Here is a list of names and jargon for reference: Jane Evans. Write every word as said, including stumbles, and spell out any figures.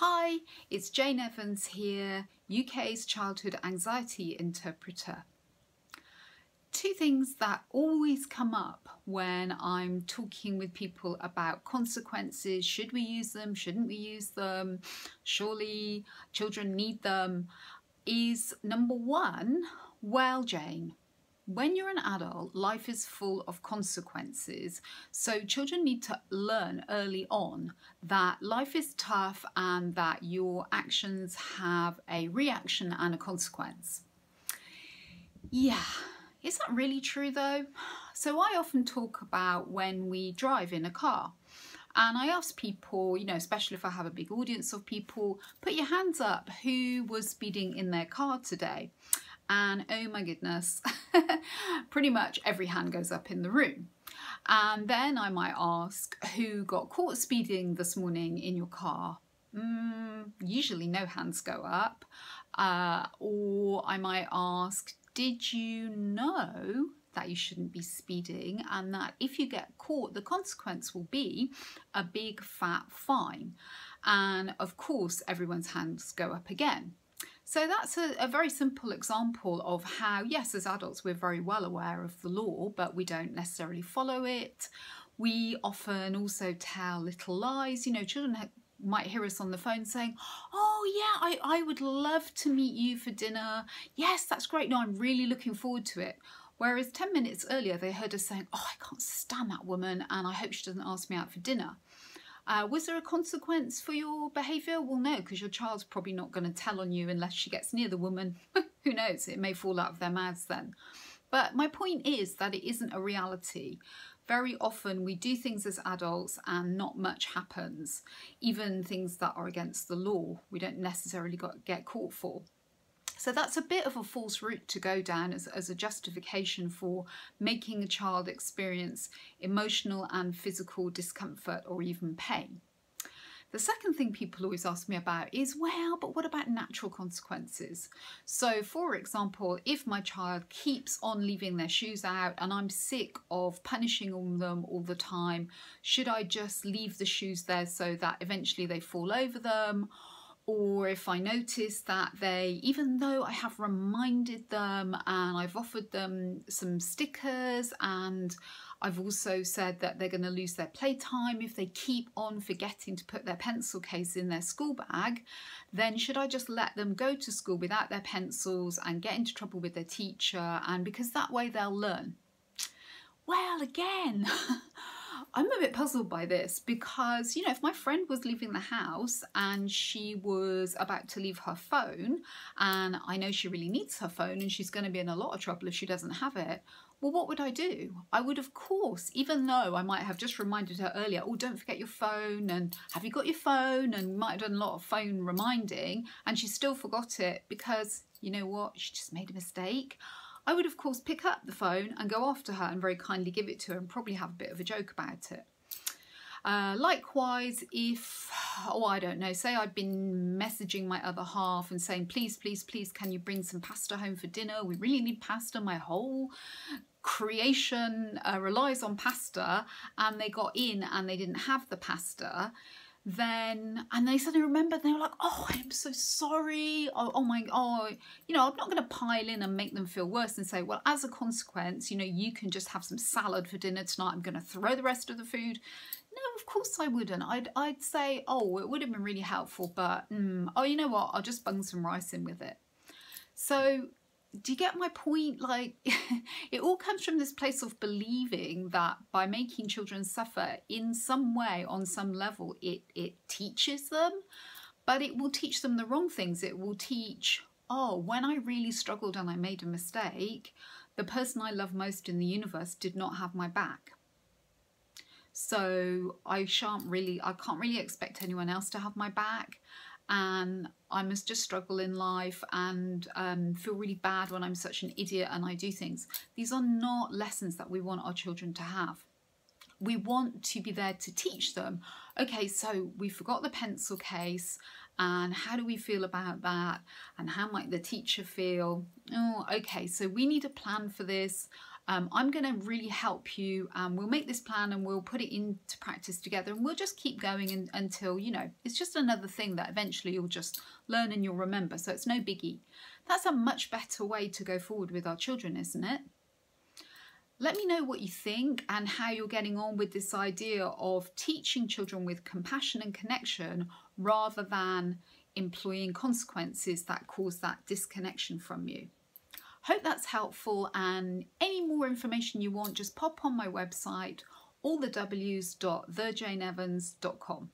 Hi, it's Jane Evans here, U K's childhood anxiety interpreter. Two things that always come up when I'm talking with people about consequences. Should we use them? Shouldn't we use them? Surely children need them. Is number one, well, Jane, when you're an adult, life is full of consequences, so children need to learn early on that life is tough and that your actions have a reaction and a consequence. Yeah, is that really true though? So I often talk about when we drive in a car. And I ask people, you know, especially if I have a big audience of people, put your hands up, who was speeding in their car today? And oh my goodness, pretty much every hand goes up in the room. And then I might ask, who got caught speeding this morning in your car? Mm, usually no hands go up. Uh, or I might ask, did you know that you shouldn't be speeding and that if you get caught the consequence will be a big fat fine? And of course everyone's hands go up again. So that's a, a very simple example of how, yes, as adults we're very well aware of the law, but we don't necessarily follow it. We often also tell little lies. You know, children have might hear us on the phone saying, oh yeah, I, I would love to meet you for dinner. Yes, that's great. No, I'm really looking forward to it. Whereas ten minutes earlier, they heard us saying, oh, I can't stand that woman and I hope she doesn't ask me out for dinner. Uh, was there a consequence for your behaviour? Well, no, because your child's probably not going to tell on you unless she gets near the woman. Who knows? It may fall out of their mouths then. But my point is that it isn't a reality. Very often we do things as adults and not much happens, even things that are against the law we don't necessarily got, get caught for. So that's a bit of a false route to go down as, as a justification for making a child experience emotional and physical discomfort or even pain. The second thing people always ask me about is, well, but what about natural consequences? So, for example, if my child keeps on leaving their shoes out and I'm sick of punishing them all the time, should I just leave the shoes there so that eventually they fall over them? Or if I notice that they, even though I have reminded them and I've offered them some stickers and I've also said that they're going to lose their playtime if they keep on forgetting to put their pencil case in their school bag, then should I just let them go to school without their pencils and get into trouble with their teacher, and because that way they'll learn? Well, again, I'm a bit puzzled by this because, you know, if my friend was leaving the house and she was about to leave her phone, and I know she really needs her phone and she's going to be in a lot of trouble if she doesn't have it, well, what would I do? I would, of course, even though I might have just reminded her earlier, oh, don't forget your phone, and have you got your phone, and might have done a lot of phone reminding, and she still forgot it because, you know what, she just made a mistake. I would, of course, pick up the phone and go after her and very kindly give it to her and probably have a bit of a joke about it. Uh, likewise, if, oh, I don't know, say I'd been messaging my other half and saying, please, please, please, can you bring some pasta home for dinner? We really need pasta. My whole creation uh, relies on pasta. And they got in and they didn't have the pasta. Then, and they suddenly remembered, they were like, oh, I'm so sorry, oh, oh my, oh, you know, I'm not going to pile in and make them feel worse and say, well, as a consequence, you know, you can just have some salad for dinner tonight, I'm going to throw the rest of the food. No, of course I wouldn't. I'd, I'd say, oh, it would have been really helpful, but, mm, oh, you know what, I'll just bung some rice in with it. So, do you get my point? Like, it all comes from this place of believing that by making children suffer in some way, on some level, it, it teaches them, but it will teach them the wrong things. It will teach, oh, when I really struggled and I made a mistake, the person I love most in the universe did not have my back. So I shan't really, I can't really expect anyone else to have my back. And I must just struggle in life and um, feel really bad when I'm such an idiot and I do things. These are not lessons that we want our children to have. We want to be there to teach them, okay, so we forgot the pencil case and how do we feel about that and how might the teacher feel? Oh, okay, so we need a plan for this. um, I'm going to really help you. Um, we'll make this plan and we'll put it into practice together, and we'll just keep going in, until, you know, it's just another thing that eventually you'll just learn and you'll remember. So it's no biggie. That's a much better way to go forward with our children, isn't it? Let me know what you think and how you're getting on with this idea of teaching children with compassion and connection rather than employing consequences that cause that disconnection from you. Hope that's helpful, and any more information you want, just pop on my website, all the w's dot the jane evans dot com.